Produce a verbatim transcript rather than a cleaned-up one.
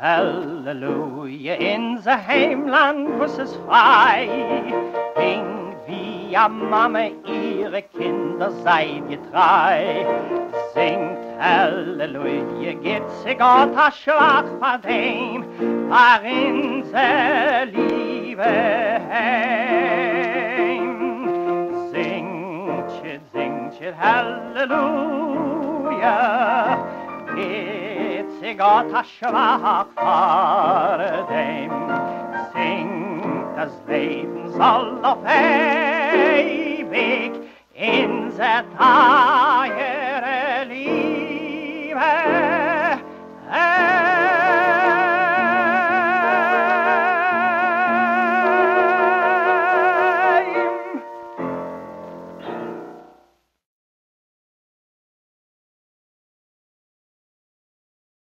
Halleluja, unser Heimland muss es frei. Bring via Mame ihre Kinder, seid getreu. Singt Halleluja, geht's Gott a schwach von dem, war unser Liebe heim. Singt, singt, Halleluja, geht's Gott a schwach vor dem, singt, das Leben soll auf ewig in der Tage